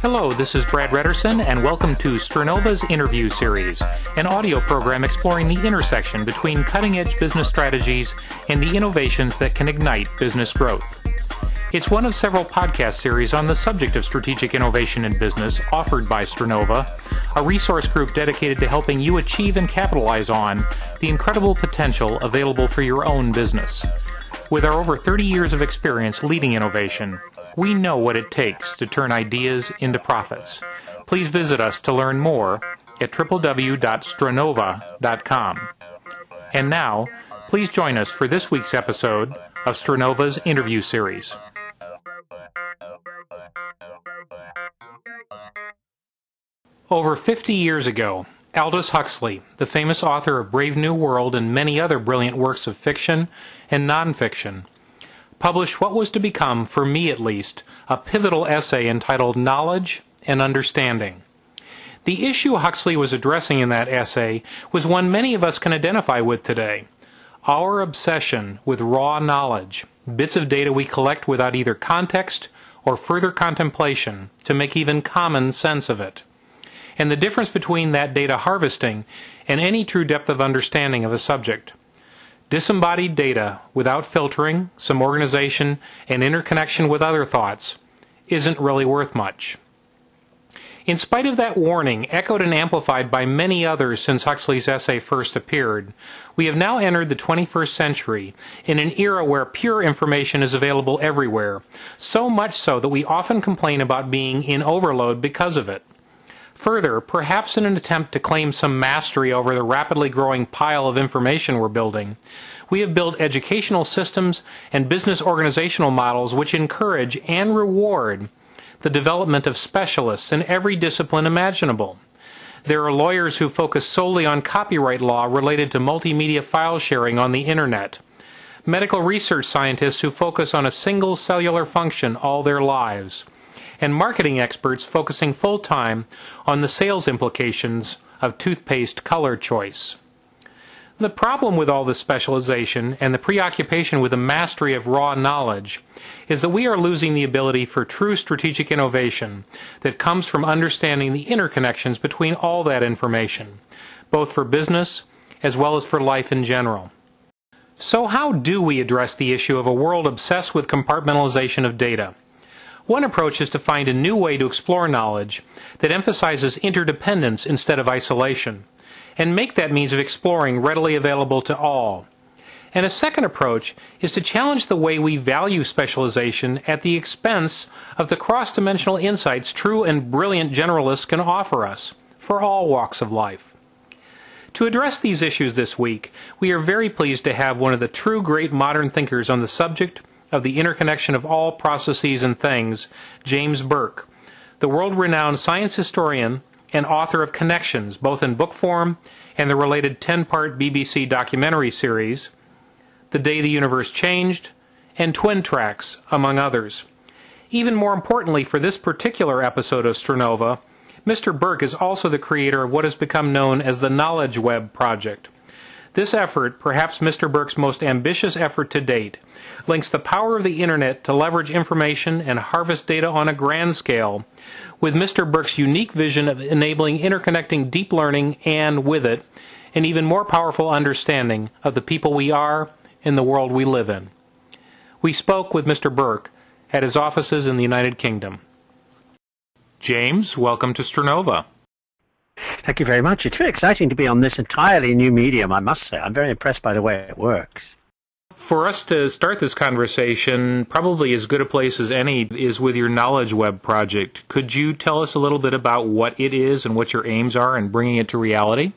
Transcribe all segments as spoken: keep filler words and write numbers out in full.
Hello, this is Brad Redderson, and welcome to Stranova's Interview Series, an audio program exploring the intersection between cutting-edge business strategies and the innovations that can ignite business growth. It's one of several podcast series on the subject of strategic innovation in business offered by Stranova, a resource group dedicated to helping you achieve and capitalize on the incredible potential available for your own business. With our over thirty years of experience leading innovation, we know what it takes to turn ideas into profits. Please visit us to learn more at w w w dot stranova dot com. And now, please join us for this week's episode of Stranova's Interview Series. Over fifty years ago, Aldous Huxley, the famous author of Brave New World and many other brilliant works of fiction and nonfiction, published what was to become, for me at least, a pivotal essay entitled Knowledge and Understanding. The issue Huxley was addressing in that essay was one many of us can identify with today: our obsession with raw knowledge, bits of data we collect without either context or further contemplation to make even common sense of it, and the difference between that data harvesting and any true depth of understanding of a subject. Disembodied data without filtering, some organization, and interconnection with other thoughts isn't really worth much. In spite of that warning, echoed and amplified by many others since Huxley's essay first appeared, we have now entered the twenty-first century in an era where pure information is available everywhere, so much so that we often complain about being in overload because of it. Further, perhaps in an attempt to claim some mastery over the rapidly growing pile of information we're building, we have built educational systems and business organizational models which encourage and reward the development of specialists in every discipline imaginable. There are lawyers who focus solely on copyright law related to multimedia file sharing on the internet, medical research scientists who focus on a single cellular function all their lives, and marketing experts focusing full-time on the sales implications of toothpaste color choice. The problem with all this specialization and the preoccupation with the mastery of raw knowledge is that we are losing the ability for true strategic innovation that comes from understanding the interconnections between all that information, both for business as well as for life in general. So how do we address the issue of a world obsessed with compartmentalization of data? One approach is to find a new way to explore knowledge that emphasizes interdependence instead of isolation, and make that means of exploring readily available to all. And a second approach is to challenge the way we value specialization at the expense of the cross-dimensional insights true and brilliant generalists can offer us for all walks of life. To address these issues this week, we are very pleased to have one of the true great modern thinkers on the subject of the interconnection of all processes and things, James Burke, the world-renowned science historian and author of Connections, both in book form and the related ten-part B B C documentary series, The Day the Universe Changed, and Twin Tracks, among others. Even more importantly for this particular episode of Stranova, Mister Burke is also the creator of what has become known as the Knowledge Web Project. This effort, perhaps Mister Burke's most ambitious effort to date, links the power of the internet to leverage information and harvest data on a grand scale with Mister Burke's unique vision of enabling interconnecting deep learning and, with it, an even more powerful understanding of the people we are and the world we live in. We spoke with Mister Burke at his offices in the United Kingdom. James, welcome to Stranova. Thank you very much. It's very exciting to be on this entirely new medium, I must say. I'm very impressed by the way it works. For us to start this conversation, probably as good a place as any is with your Knowledge Web project. Could you tell us a little bit about what it is and what your aims are in bringing it to reality?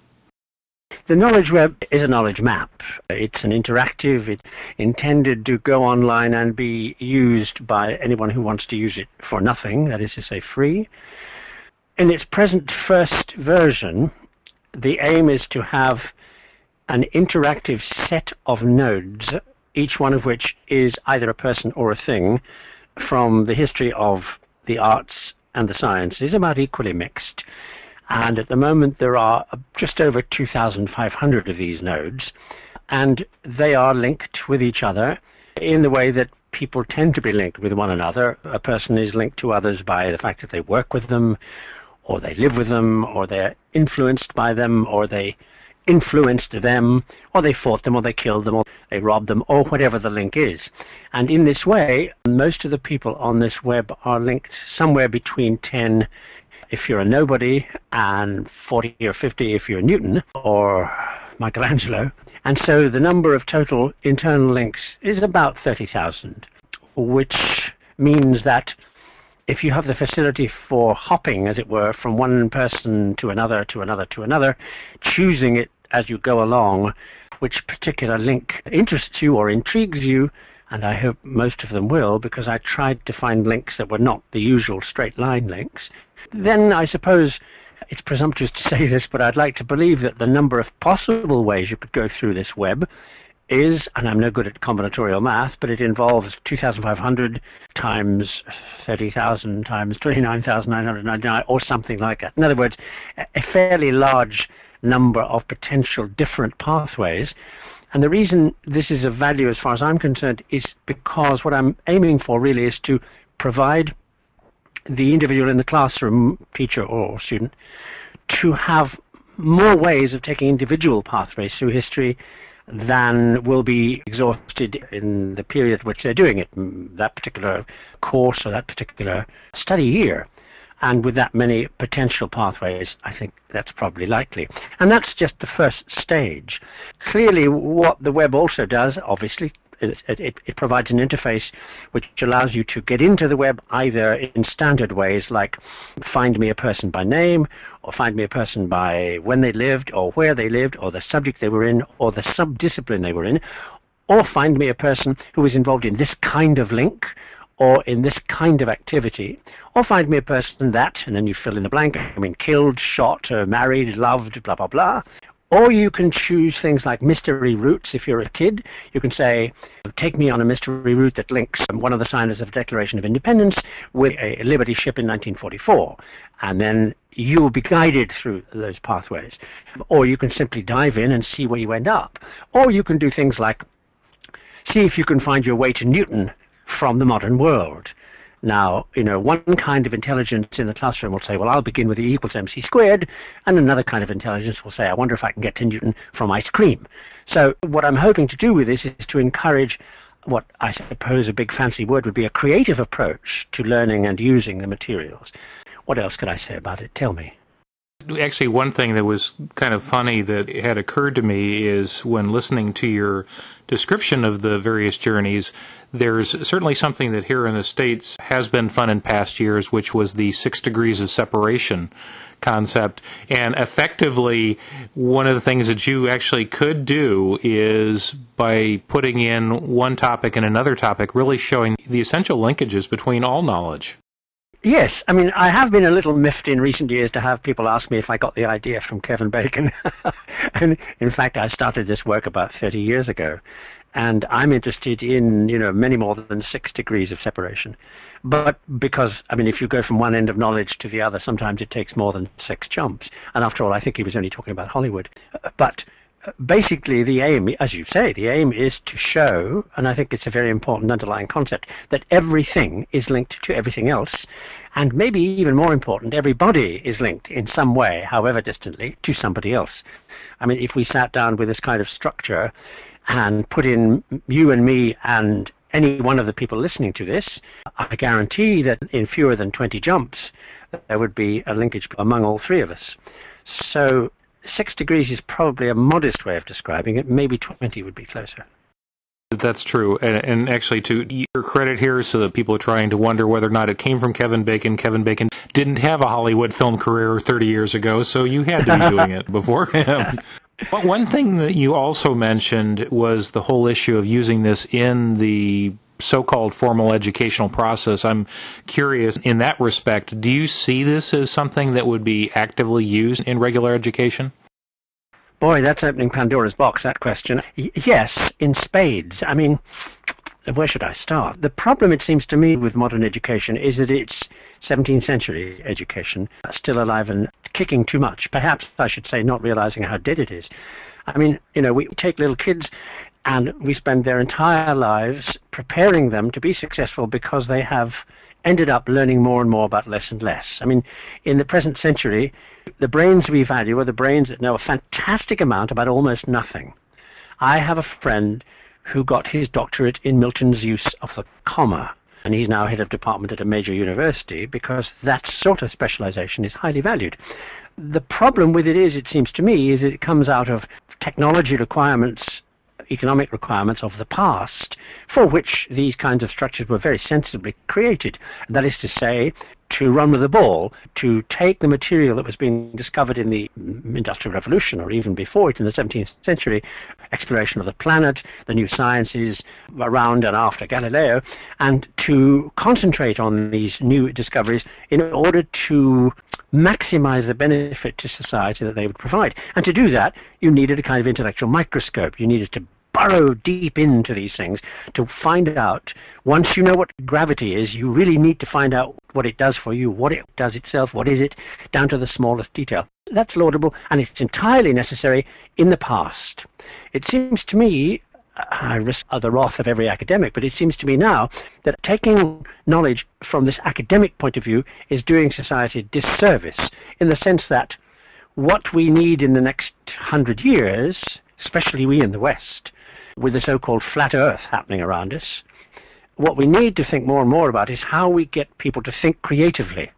The Knowledge Web is a knowledge map. It's an interactive, it's intended to go online and be used by anyone who wants to use it for nothing, that is to say free. In its present first version, the aim is to have an interactive set of nodes, each one of which is either a person or a thing, from the history of the arts and the sciences, about equally mixed, And at the moment there are just over two thousand five hundred of these nodes, and they are linked with each other in the way that people tend to be linked with one another. A person is linked to others by the fact that they work with them, or they live with them, or they're influenced by them, or they influenced them, or they fought them, or they killed them, or they robbed them, or whatever the link is. And in this way, most of the people on this web are linked somewhere between ten if you're a nobody, and forty or fifty if you're Newton or Michelangelo. And so the number of total internal links is about thirty thousand, which means that if you have the facility for hopping, as it were, from one person to another, to another, to another, choosing it as you go along, which particular link interests you or intrigues you, and I hope most of them will, because I tried to find links that were not the usual straight line links, then I suppose it's presumptuous to say this, but I'd like to believe that the number of possible ways you could go through this web is, and I'm no good at combinatorial math, but it involves two thousand five hundred times thirty thousand times twenty-nine thousand nine hundred ninety-nine or something like that. In other words, a fairly large number of potential different pathways. And the reason this is of value as far as I'm concerned is because what I'm aiming for really is to provide the individual in the classroom, teacher or student, to have more ways of taking individual pathways through history than will be exhausted in the period which they're doing it, that particular course or that particular study year. And with that many potential pathways, I think that's probably likely. And that's just the first stage. Clearly, what the web also does, obviously, it, it, it provides an interface which allows you to get into the web either in standard ways like find me a person by name, or find me a person by when they lived or where they lived or the subject they were in or the sub-discipline they were in, or find me a person who was involved in this kind of link or in this kind of activity, or find me a person that, and then you fill in the blank, I mean killed, shot, uh, married, loved, blah blah blah. Or you can choose things like mystery routes. If you're a kid, you can say, take me on a mystery route that links one of the signers of the Declaration of Independence with a Liberty ship in nineteen forty-four. And then you will be guided through those pathways. Or you can simply dive in and see where you end up. Or you can do things like, see if you can find your way to Newton from the modern world. Now, you know, one kind of intelligence in the classroom will say, well, I'll begin with E equals M C squared, and another kind of intelligence will say, I wonder if I can get to Newton from ice cream. So what I'm hoping to do with this is to encourage what I suppose a big fancy word would be a creative approach to learning and using the materials. What else could I say about it? Tell me. Actually, one thing that was kind of funny that had occurred to me is when listening to your description of the various journeys, there's certainly something that here in the States has been fun in past years, which was the six degrees of separation concept. And effectively, one of the things that you actually could do is by putting in one topic and another topic, really showing the essential linkages between all knowledge. Yes, I mean, I have been a little miffed in recent years to have people ask me if I got the idea from Kevin Bacon. And in fact, I started this work about thirty years ago. And I'm interested in, you know, many more than six degrees of separation. But because, I mean, if you go from one end of knowledge to the other, sometimes it takes more than six jumps. And after all, I think he was only talking about Hollywood. But basically the aim, as you say, the aim is to show, and I think it's a very important underlying concept, that everything is linked to everything else. And maybe even more important, everybody is linked in some way, however distantly, to somebody else. I mean, if we sat down with this kind of structure and put in you and me and any one of the people listening to this, I guarantee that in fewer than twenty jumps, there would be a linkage among all three of us. So six degrees is probably a modest way of describing it. Maybe twenty would be closer. That's true. And, and actually, to your credit here, so that people are trying to wonder whether or not it came from Kevin Bacon, Kevin Bacon didn't have a Hollywood film career thirty years ago, so you had to be doing it before him. But one thing that you also mentioned was the whole issue of using this in the so-called formal educational process. I'm curious in that respect, do you see this as something that would be actively used in regular education? Boy, that's opening Pandora's box, that question. Y- yes, in spades. I mean, where should I start? The problem, it seems to me, with modern education is that it's seventeenth century education, still alive and kicking too much. Perhaps I should say not realizing how dead it is. I mean, you know, we take little kids and we spend their entire lives preparing them to be successful because they have ended up learning more and more about less and less. I mean, in the present century, the brains we value are the brains that know a fantastic amount about almost nothing. I have a friend who got his doctorate in Milton's use of the comma, and he's now head of department at a major university because that sort of specialization is highly valued. The problem with it is, it seems to me, is it comes out of technology requirements, economic requirements of the past, for which these kinds of structures were very sensibly created. And that is to say, to run with the ball, to take the material that was being discovered in the Industrial Revolution, or even before it in the seventeenth century, exploration of the planet, the new sciences around and after Galileo, and to concentrate on these new discoveries in order to maximize the benefit to society that they would provide. And to do that, you needed a kind of intellectual microscope. You needed to burrow deep into these things to find out. Once you know what gravity is, you really need to find out what it does for you, what it does itself, what is it, down to the smallest detail. That's laudable, and it's entirely necessary in the past. It seems to me, I risk the wrath of every academic, but it seems to me now that taking knowledge from this academic point of view is doing society a disservice, in the sense that what we need in the next hundred years, especially we in the West, with the so-called flat earth happening around us, what we need to think more and more about is how we get people to think creatively.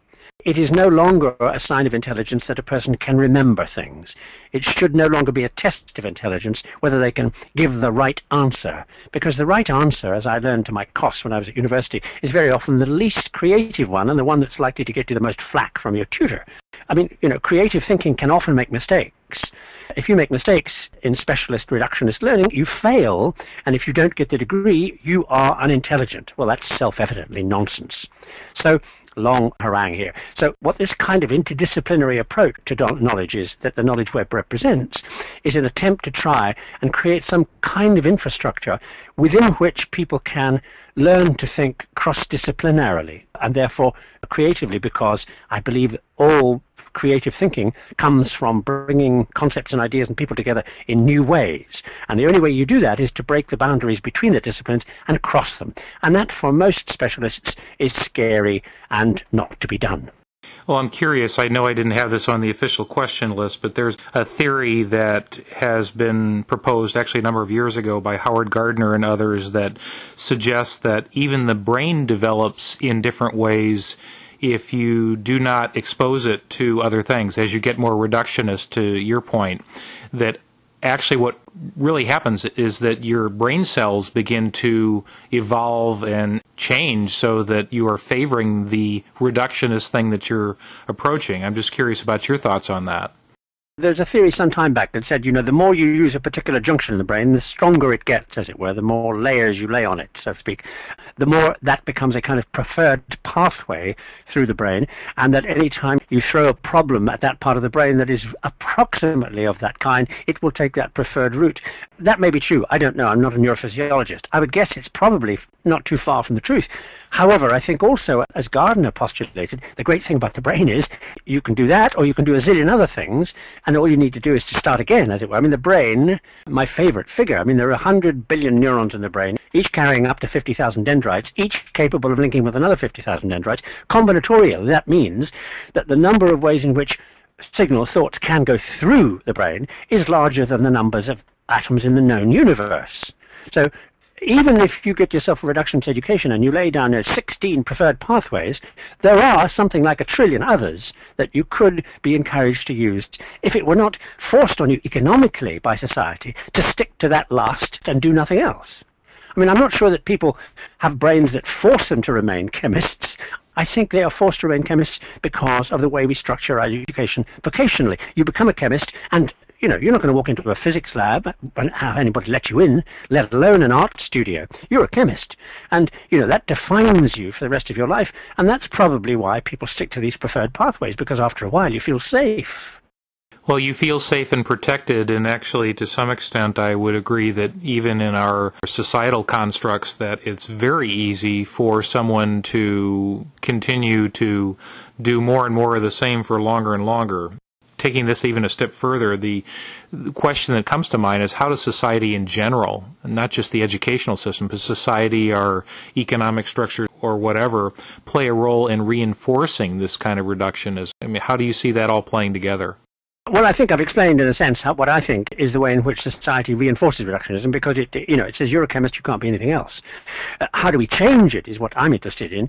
It is no longer a sign of intelligence that a person can remember things. It should no longer be a test of intelligence whether they can give the right answer, because the right answer, as I learned to my cost when I was at university, is very often the least creative one and the one that's likely to get you the most flack from your tutor. I mean, you know, creative thinking can often make mistakes. If you make mistakes in specialist reductionist learning, you fail, and if you don't get the degree, you are unintelligent. Well, that's self-evidently nonsense. So, long harangue here. So what this kind of interdisciplinary approach to knowledge is, that the Knowledge Web represents, is an attempt to try and create some kind of infrastructure within which people can learn to think cross-disciplinarily, and therefore creatively, because I believe all creative thinking comes from bringing concepts and ideas and people together in new ways. And the only way you do that is to break the boundaries between the disciplines and cross them. And that, for most specialists, is scary and not to be done. Well, I'm curious. I know I didn't have this on the official question list, but there's a theory that has been proposed actually a number of years ago by Howard Gardner and others that suggests that even the brain develops in different ways if you do not expose it to other things, as you get more reductionist, to your point, that actually what really happens is that your brain cells begin to evolve and change so that you are favoring the reductionist thing that you're approaching. I'm just curious about your thoughts on that. There's a theory some time back that said, you know, the more you use a particular junction in the brain, the stronger it gets, as it were, the more layers you lay on it, so to speak, the more that becomes a kind of preferred pathway through the brain, and that any time you throw a problem at that part of the brain that is approximately of that kind, it will take that preferred route. That may be true. I don't know. I'm not a neurophysiologist. I would guess it's probably not too far from the truth. However, I think also, as Gardner postulated, the great thing about the brain is you can do that, or you can do a zillion other things, and all you need to do is to start again, as it were. I mean, the brain, my favorite figure, I mean, there are one hundred billion neurons in the brain, each carrying up to fifty thousand dendrites, each capable of linking with another fifty thousand dendrites. Combinatorial, that means that the number of ways in which signal thoughts can go through the brain is larger than the numbers of atoms in the known universe. So, even if you get yourself a reductionist education and you lay down uh, sixteen preferred pathways, there are something like a trillion others that you could be encouraged to use if it were not forced on you economically by society to stick to that last and do nothing else. I mean, I'm not sure that people have brains that force them to remain chemists. I think they are forced to remain chemists because of the way we structure our education vocationally. You become a chemist and, you know, you're not going to walk into a physics lab and have anybody let you in, let alone an art studio. You're a chemist. And, you know, that defines you for the rest of your life. And that's probably why people stick to these preferred pathways, because after a while you feel safe. Well, you feel safe and protected, and actually, to some extent, I would agree that even in our societal constructs, that it's very easy for someone to continue to do more and more of the same for longer and longer. Taking this even a step further, the question that comes to mind is how does society in general, not just the educational system, but society, our economic structure, or whatever, play a role in reinforcing this kind of reductionism? I mean, how do you see that all playing together? Well, I think I've explained in a sense how, what I think is the way in which society reinforces reductionism, because it, you know, it says you're a chemist, you can't be anything else. Uh, how do we change it is what I'm interested in.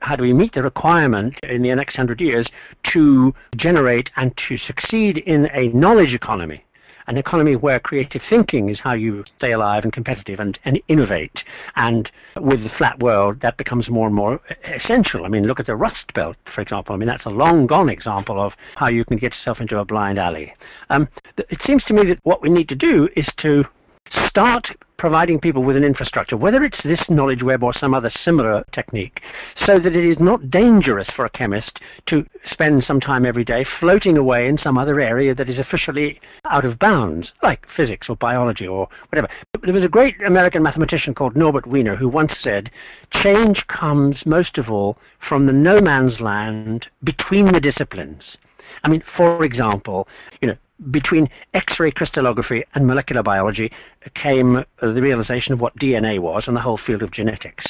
How do we meet the requirement in the next hundred years to generate and to succeed in a knowledge economy, an economy where creative thinking is how you stay alive and competitive and, and innovate. And with the flat world, that becomes more and more essential. I mean, look at the Rust Belt, for example. I mean, that's a long gone example of how you can get yourself into a blind alley. Um, it seems to me that what we need to do is to start providing people with an infrastructure, whether it's this knowledge web or some other similar technique, so that it is not dangerous for a chemist to spend some time every day floating away in some other area that is officially out of bounds, like physics or biology or whatever. There was a great American mathematician called Norbert Wiener who once said, "Change comes most of all from the no man's land between the disciplines." I mean, for example, you know, between X-ray crystallography and molecular biology came the realization of what D N A was and the whole field of genetics.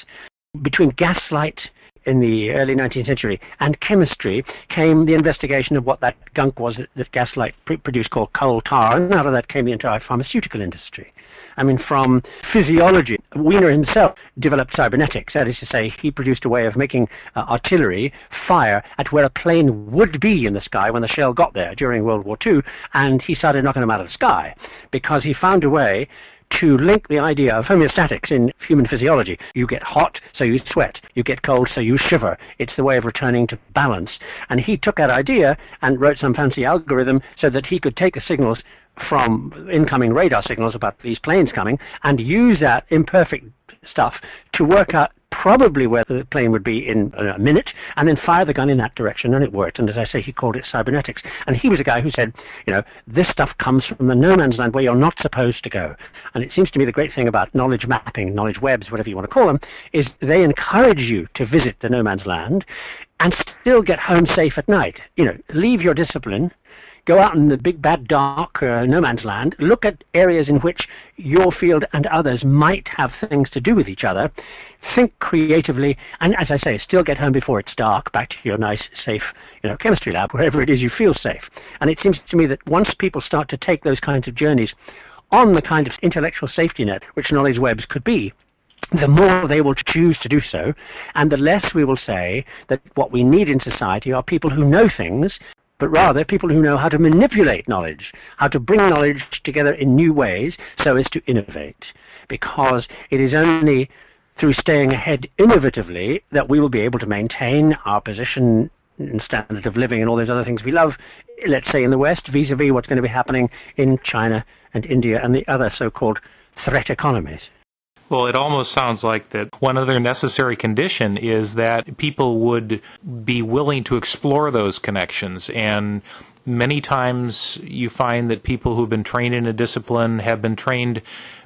Between gaslight in the early nineteenth century and chemistry came the investigation of what that gunk was that, that gaslight produced called coal tar, and out of that came the entire pharmaceutical industry. I mean, from physiology, Wiener himself developed cybernetics. That is to say, he produced a way of making uh, artillery fire at where a plane would be in the sky when the shell got there during World War Two, and he started knocking them out of the sky because he found a way to link the idea of homeostatics in human physiology. You get hot, so you sweat. You get cold, so you shiver. It's the way of returning to balance. And he took that idea and wrote some fancy algorithm so that he could take the signals from incoming radar signals about these planes coming and use that imperfect stuff to work out probably where the plane would be in a minute, and then fire the gun in that direction, and it worked. And as I say, he called it cybernetics. And he was a guy who said, you know, this stuff comes from the no man's land where you're not supposed to go. And it seems to me the great thing about knowledge mapping, knowledge webs, whatever you want to call them, is they encourage you to visit the no man's land and still get home safe at night. You know, leave your discipline, go out in the big, bad, dark, uh, no man's land, look at areas in which your field and others might have things to do with each other, think creatively, and as I say, still get home before it's dark, back to your nice, safe, you know, chemistry lab, wherever it is you feel safe. And it seems to me that once people start to take those kinds of journeys on the kind of intellectual safety net which knowledge webs could be, the more they will choose to do so, and the less we will say that what we need in society are people who know things, but rather people who know how to manipulate knowledge, how to bring knowledge together in new ways so as to innovate. Because it is only through staying ahead innovatively that we will be able to maintain our position and standard of living and all those other things we love, let's say in the West, vis-a-vis what's going to be happening in China and India and the other so-called threat economies. Well, it almost sounds like that one other necessary condition is that people would be willing to explore those connections. And many times you find that people who've been trained in a discipline have been trained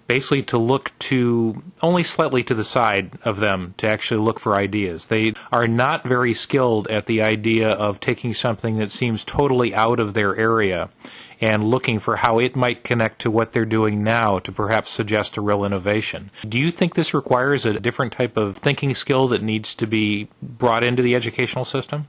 basically to look to only slightly to the side of them to actually look for ideas. They are not very skilled at the idea of taking something that seems totally out of their area and looking for how it might connect to what they're doing now to perhaps suggest a real innovation. Do you think this requires a different type of thinking skill that needs to be brought into the educational system?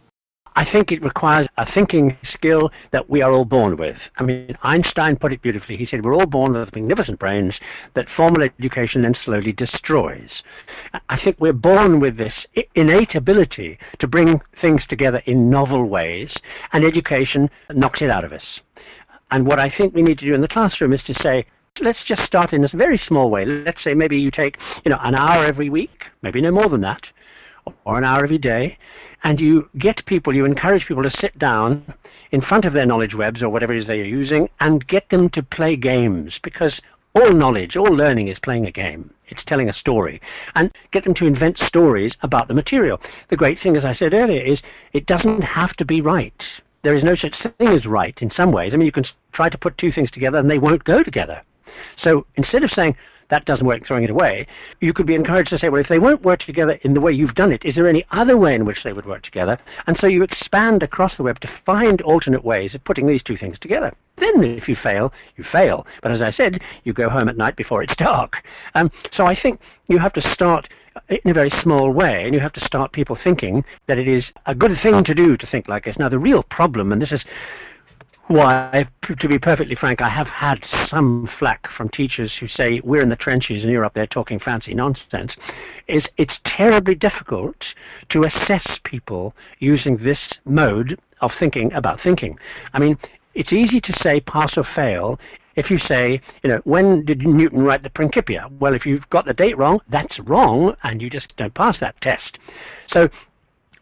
I think it requires a thinking skill that we are all born with. I mean, Einstein put it beautifully. He said, we're all born with magnificent brains that formal education then slowly destroys. I think we're born with this innate ability to bring things together in novel ways, and education knocks it out of us. And what I think we need to do in the classroom is to say, let's just start in this very small way. Let's say maybe you take, you know, an hour every week, maybe no more than that, or an hour every day, and you get people, you encourage people to sit down in front of their knowledge webs or whatever it is they are using and get them to play games, because all knowledge, all learning is playing a game. It's telling a story. And get them to invent stories about the material. The great thing, as I said earlier, is it doesn't have to be right. there is no such thing as right in some ways. I mean, you can try to put two things together and they won't go together. So instead of saying that doesn't work, throwing it away, you could be encouraged to say, well, if they won't work together in the way you've done it, is there any other way in which they would work together? And so you expand across the web to find alternate ways of putting these two things together. Then if you fail, you fail. But as I said, you go home at night before it's dark. Um, so I think you have to start in a very small way, and you have to start people thinking that it is a good thing to do to think like this. Now, the real problem, and this is why, to be perfectly frank, I have had some flack from teachers who say, we're in the trenches and you're up there talking fancy nonsense, is it's terribly difficult to assess people using this mode of thinking about thinking. I mean, it's easy to say pass or fail if you say, you know, when did Newton write the Principia? Well, if you've got the date wrong, that's wrong, and you just don't pass that test. So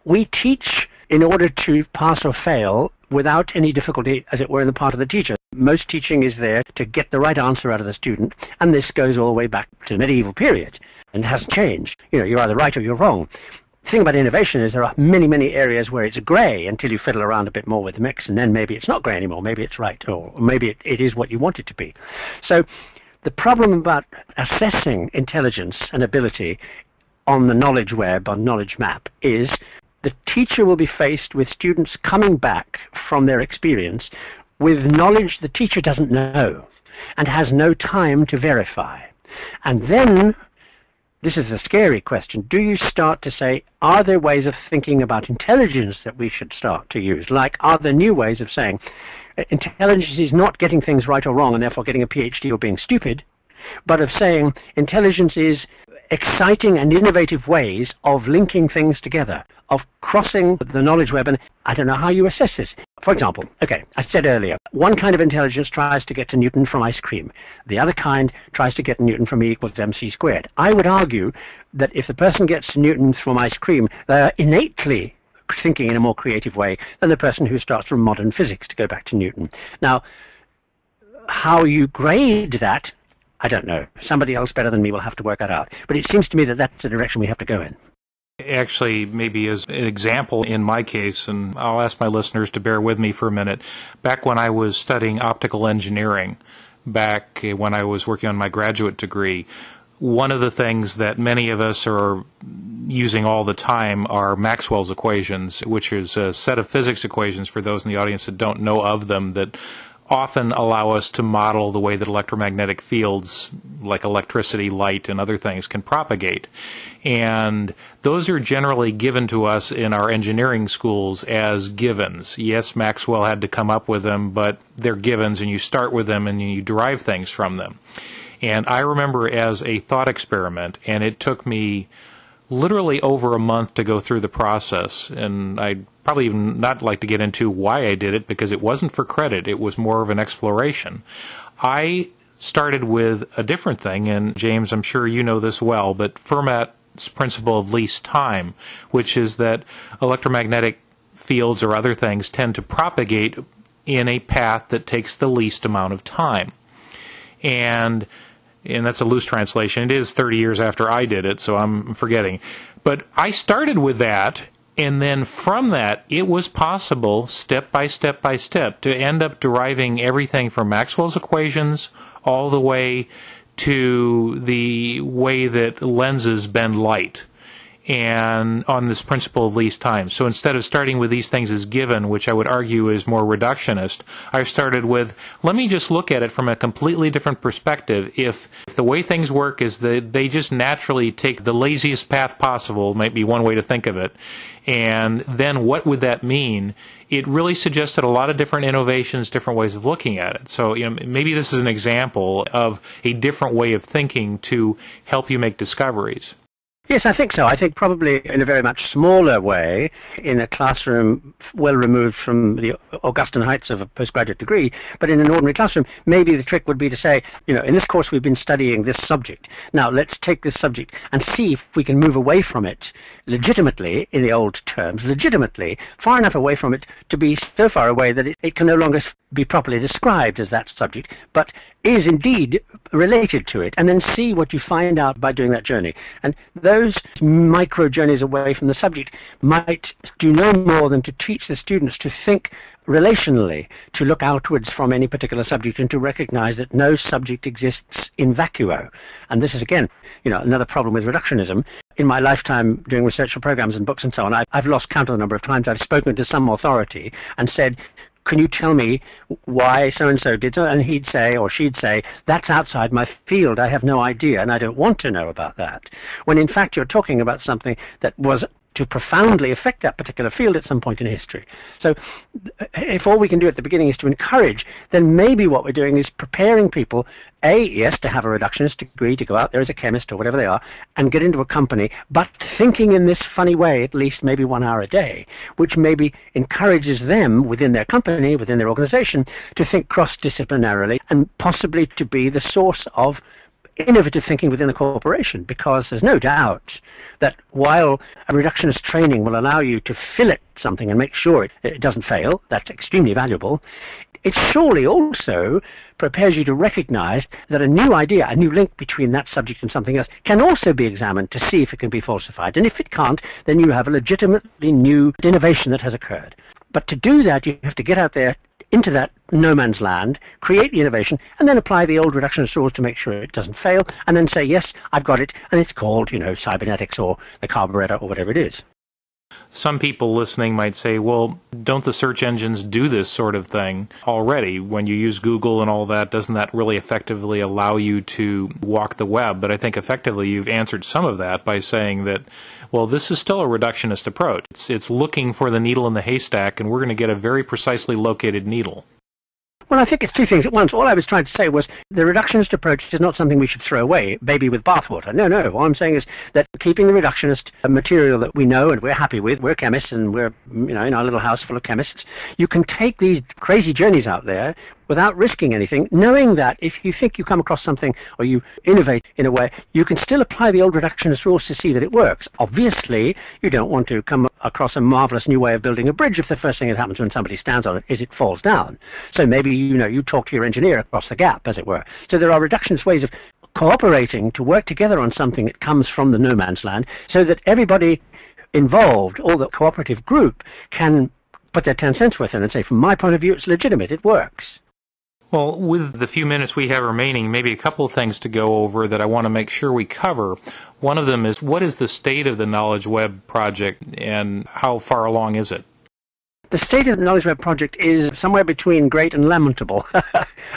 we teach in order to pass or fail without any difficulty, as it were, in the part of the teacher. Most teaching is there to get the right answer out of the student, and this goes all the way back to the medieval period and hasn't changed. You know, you're either right or you're wrong. The thing about innovation is there are many, many areas where it's grey until you fiddle around a bit more with the mix, and then maybe it's not grey anymore, maybe it's right, or maybe it, it is what you want it to be. So the problem about assessing intelligence and ability on the knowledge web, on knowledge map, is the teacher will be faced with students coming back from their experience with knowledge the teacher doesn't know and has no time to verify. And then, this is a scary question, do you start to say, are there ways of thinking about intelligence that we should start to use? Like, are there new ways of saying intelligence is not getting things right or wrong and therefore getting a PhD or being stupid, but of saying intelligence is exciting and innovative ways of linking things together, of crossing the knowledge web, and I don't know how you assess this. For example, okay, I said earlier, one kind of intelligence tries to get to Newton from ice cream. The other kind tries to get Newton from E equals mc squared. I would argue that if the person gets to Newton from ice cream, they're innately thinking in a more creative way than the person who starts from modern physics to go back to Newton. Now, how you grade that, I don't know. Somebody else better than me will have to work that out. But it seems to me that that's the direction we have to go in. Actually, maybe as an example in my case, and I'll ask my listeners to bear with me for a minute, back when I was studying optical engineering, back when I was working on my graduate degree, one of the things that many of us are using all the time are Maxwell's equations, which is a set of physics equations, for those in the audience that don't know of them, that often allow us to model the way that electromagnetic fields like electricity, light, and other things can propagate. And those are generally given to us in our engineering schools as givens. Yes, Maxwell had to come up with them, but they're givens, and you start with them and you derive things from them. And I remember as a thought experiment, and it took me literally over a month to go through the process, and I'd probably even not like to get into why I did it, because it wasn't for credit, it was more of an exploration. I started with a different thing, and James, I'm sure you know this well, but Fermat's principle of least time, which is that electromagnetic fields or other things tend to propagate in a path that takes the least amount of time. And and that's a loose translation. It is thirty years after I did it, so I'm forgetting. But I started with that, and then from that, it was possible, step by step by step, to end up deriving everything from Maxwell's equations all the way to the way that lenses bend light, and on this principle of least time. So instead of starting with these things as given, which I would argue is more reductionist, I started with, let me just look at it from a completely different perspective. If, if the way things work is that they just naturally take the laziest path possible, might be one way to think of it, and then what would that mean? It really suggested a lot of different innovations, different ways of looking at it. So, you know, maybe this is an example of a different way of thinking to help you make discoveries. Yes, I think so. I think probably in a very much smaller way, in a classroom well removed from the Augustan heights of a postgraduate degree, but in an ordinary classroom, maybe the trick would be to say, you know, in this course we've been studying this subject. Now let's take this subject and see if we can move away from it legitimately, in the old terms, legitimately, far enough away from it to be so far away that it, it can no longer be properly described as that subject, but is indeed related to it, and then see what you find out by doing that journey. And those micro journeys away from the subject might do no more than to teach the students to think relationally, to look outwards from any particular subject and to recognize that no subject exists in vacuo. And this is, again, you know, another problem with reductionism. In my lifetime doing research for programs and books and so on, I, I've lost count of the number of times I've spoken to some authority and said, can you tell me why so-and-so did so? And he'd say, or she'd say, that's outside my field. I have no idea, and I don't want to know about that. When in fact you're talking about something that was to profoundly affect that particular field at some point in history. So if all we can do at the beginning is to encourage, then maybe what we're doing is preparing people, A, yes, to have a reductionist degree, to go out there as a chemist or whatever they are, and get into a company, but thinking in this funny way at least maybe one hour a day, which maybe encourages them within their company, within their organization, to think cross-disciplinarily and possibly to be the source of innovative thinking within the corporation, because there's no doubt that while a reductionist training will allow you to fillet something and make sure it, it doesn't fail, that's extremely valuable, it surely also prepares you to recognize that a new idea, a new link between that subject and something else can also be examined to see if it can be falsified. And if it can't, then you have a legitimately new innovation that has occurred. But to do that, you have to get out there into that no man's land, create the innovation, and then apply the old reductionist rules to make sure it doesn't fail, and then say, yes, I've got it, and it's called, you know, cybernetics or the carburetor or whatever it is. Some people listening might say, well, don't the search engines do this sort of thing already? When you use Google and all that, doesn't that really effectively allow you to walk the web? But I think effectively you've answered some of that by saying that, well, this is still a reductionist approach. It's, it's looking for the needle in the haystack, and we're going to get a very precisely located needle. Well, I think it's two things at once. All I was trying to say was the reductionist approach is not something we should throw away, baby with bathwater. No, no. All I'm saying is that keeping the reductionist material that we know and we're happy with, we're chemists and we're, you know, in our little house full of chemists, you can take these crazy journeys out there without risking anything, knowing that if you think you come across something or you innovate in a way, you can still apply the old reductionist rules to see that it works. Obviously, you don't want to come across a marvelous new way of building a bridge if the first thing that happens when somebody stands on it is it falls down. So maybe, you know, you talk to your engineer across the gap, as it were. So there are reductionist ways of cooperating to work together on something that comes from the no man's land so that everybody involved, all the cooperative group, can put their ten cents worth in and say, from my point of view, it's legitimate, it works. Well, with the few minutes we have remaining, maybe a couple of things to go over that I want to make sure we cover. One of them is, what is the state of the Knowledge Web Project and how far along is it? The state of the Knowledge Web Project is somewhere between great and lamentable.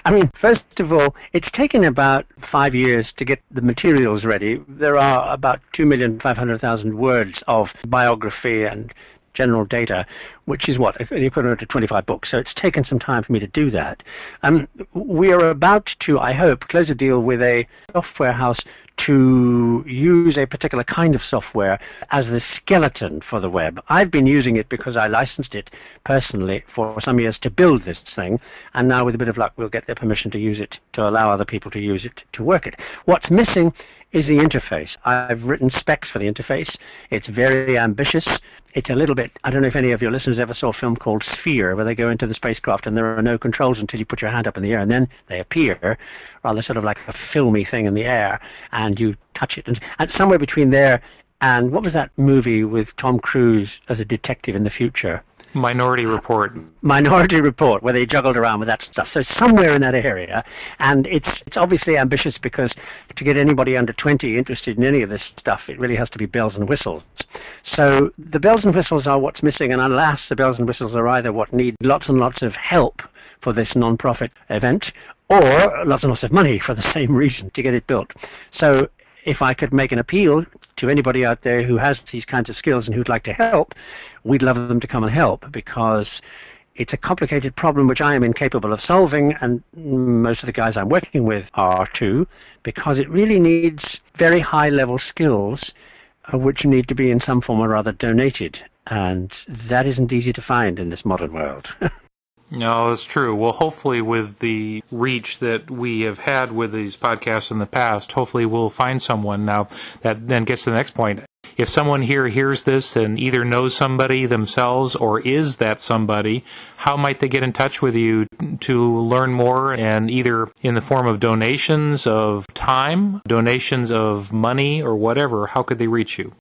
I mean, first of all, it's taken about five years to get the materials ready. There are about two million five hundred thousand words of biography and general data, which is what, the equivalent of twenty-five books. So it's taken some time for me to do that. Um, we are about to, I hope, close a deal with a software house to use a particular kind of software as the skeleton for the web. I've been using it because I licensed it personally for some years to build this thing, and now with a bit of luck we'll get their permission to use it, to allow other people to use it, to work it. What's missing is the interface. I've written specs for the interface. It's very ambitious. It's a little bit, I don't know if any of your listeners ever saw a film called Sphere, where they go into the spacecraft and there are no controls until you put your hand up in the air and then they appear, rather sort of like a filmy thing in the air, and you touch it. And, and somewhere between there and what was that movie with Tom Cruise as a detective in the future? Minority Report. Minority Report, where they juggled around with that stuff. So somewhere in that area, and it's it's obviously ambitious because to get anybody under twenty interested in any of this stuff, it really has to be bells and whistles. So the bells and whistles are what's missing, and alas, the bells and whistles are either what need lots and lots of help for this non-profit event, or lots and lots of money for the same reason to get it built. So if I could make an appeal to anybody out there who has these kinds of skills and who'd like to help, we'd love them to come and help, because it's a complicated problem which I am incapable of solving, and most of the guys I'm working with are too, because it really needs very high-level skills uh, which need to be in some form or other donated, and that isn't easy to find in this modern world. No, that's true. Well, hopefully with the reach that we have had with these podcasts in the past, hopefully we'll find someone. Now, that then gets to the next point. If someone here hears this and either knows somebody themselves or is that somebody, how might they get in touch with you to learn more, and either in the form of donations of time, donations of money, or whatever, how could they reach you?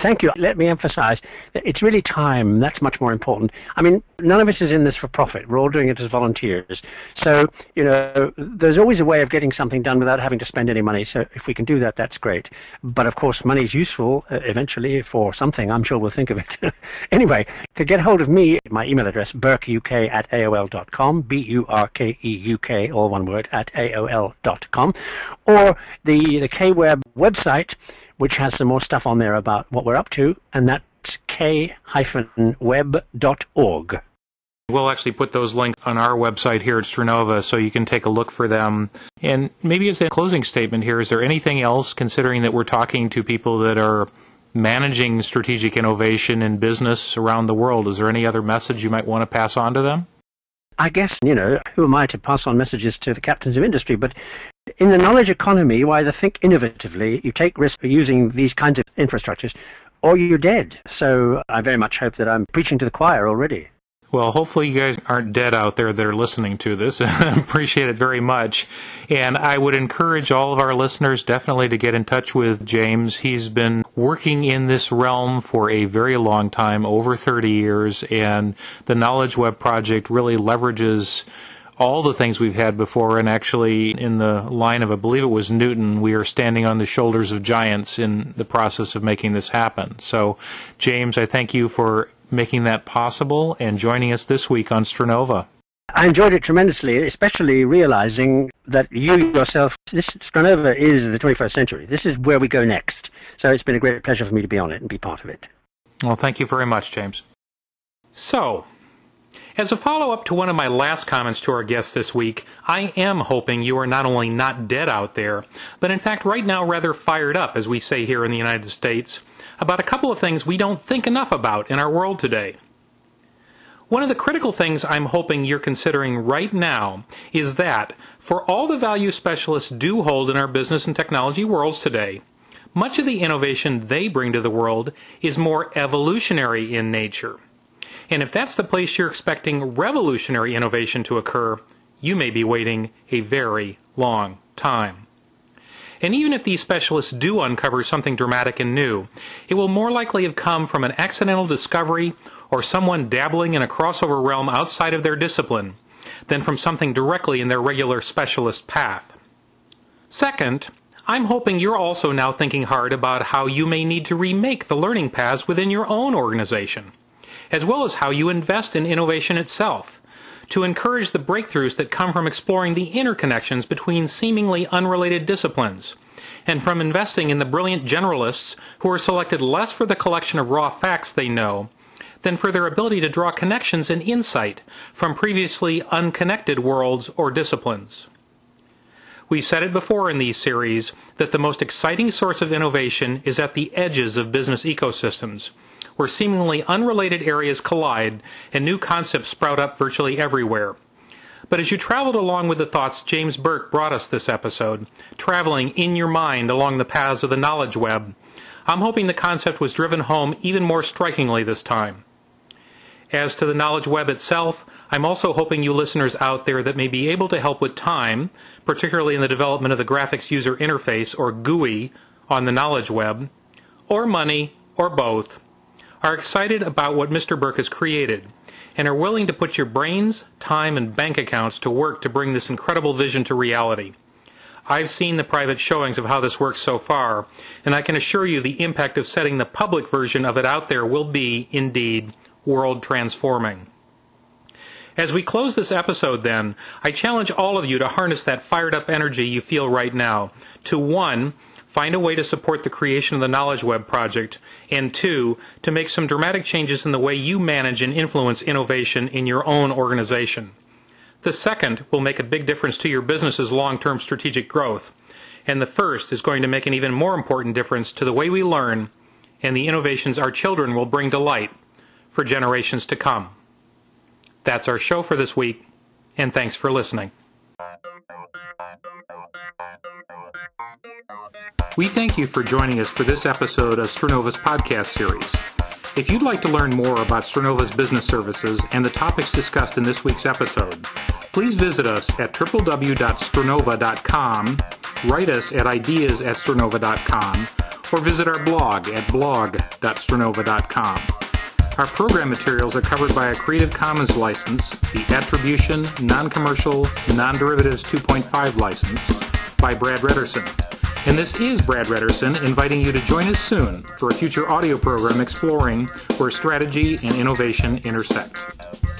Thank you. Let me emphasize that it's really time. That's much more important. I mean, none of us is in this for profit. We're all doing it as volunteers. So, you know, there's always a way of getting something done without having to spend any money. So if we can do that, that's great. But, of course, money is useful uh, eventually for something. I'm sure we'll think of it. Anyway, to get hold of me, my email address, burke u k at a o l dot com, B U R K E U K, all one word, at A O L dot com, or the, the K-Web website, which has some more stuff on there about what we're up to, and that's k dash web dot org. We'll actually put those links on our website here at Stranova, so you can take a look for them. And maybe as a closing statement here, is there anything else, considering that we're talking to people that are managing strategic innovation in business around the world, is there any other message you might want to pass on to them? I guess, you know, who am I to pass on messages to the captains of industry, but in the knowledge economy, you either think innovatively, you take risks using these kinds of infrastructures, or you're dead. So I very much hope that I'm preaching to the choir already. Well, hopefully you guys aren't dead out there that are listening to this. I appreciate it very much. And I would encourage all of our listeners definitely to get in touch with James. He's been working in this realm for a very long time, over thirty years, and the Knowledge Web Project really leverages all the things we've had before, and actually in the line of, I believe it was Newton, we are standing on the shoulders of giants in the process of making this happen. So, James, I thank you for making that possible and joining us this week on Stranova. I enjoyed it tremendously, especially realizing that you yourself, this Stranova is the twenty-first century. This is where we go next. So it's been a great pleasure for me to be on it and be part of it. Well, thank you very much, James. So, as a follow-up to one of my last comments to our guest this week, I am hoping you are not only not dead out there, but in fact right now rather fired up, as we say here in the United States, about a couple of things we don't think enough about in our world today. One of the critical things I'm hoping you're considering right now is that, for all the value specialists do hold in our business and technology worlds today, much of the innovation they bring to the world is more evolutionary in nature. And if that's the place you're expecting revolutionary innovation to occur, you may be waiting a very long time. And even if these specialists do uncover something dramatic and new, it will more likely have come from an accidental discovery or someone dabbling in a crossover realm outside of their discipline than from something directly in their regular specialist path. Second, I'm hoping you're also now thinking hard about how you may need to remake the learning paths within your own organization, as well as how you invest in innovation itself, to encourage the breakthroughs that come from exploring the interconnections between seemingly unrelated disciplines, and from investing in the brilliant generalists who are selected less for the collection of raw facts they know than for their ability to draw connections and insight from previously unconnected worlds or disciplines. We've said it before in these series that the most exciting source of innovation is at the edges of business ecosystems, where seemingly unrelated areas collide and new concepts sprout up virtually everywhere. But as you traveled along with the thoughts James Burke brought us this episode, traveling in your mind along the paths of the knowledge web, I'm hoping the concept was driven home even more strikingly this time. As to the knowledge web itself, I'm also hoping you listeners out there that may be able to help with time, particularly in the development of the graphics user interface, or G U I, on the knowledge web, or money, or both, are excited about what Mister Burke has created and are willing to put your brains, time, and bank accounts to work to bring this incredible vision to reality. I've seen the private showings of how this works so far, and I can assure you the impact of setting the public version of it out there will be, indeed, world-transforming. As we close this episode, then, I challenge all of you to harness that fired-up energy you feel right now to, one, find a way to support the creation of the Knowledge Web Project, and two, to make some dramatic changes in the way you manage and influence innovation in your own organization. The second will make a big difference to your business's long-term strategic growth, and the first is going to make an even more important difference to the way we learn and the innovations our children will bring to light for generations to come. That's our show for this week, and thanks for listening. Thank you. We thank you for joining us for this episode of Stranova's podcast series. If you'd like to learn more about Stranova's business services and the topics discussed in this week's episode, please visit us at w w w dot stranova dot com, write us at ideas at stranova dot com, or visit our blog at blog dot stranova dot com. Our program materials are covered by a Creative Commons license, the Attribution, Non-Commercial, Non-Derivatives two point five license by Brad Redderson. And this is Brad Redderson inviting you to join us soon for a future audio program exploring where strategy and innovation intersect.